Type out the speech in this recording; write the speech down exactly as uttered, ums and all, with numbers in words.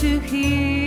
to hear.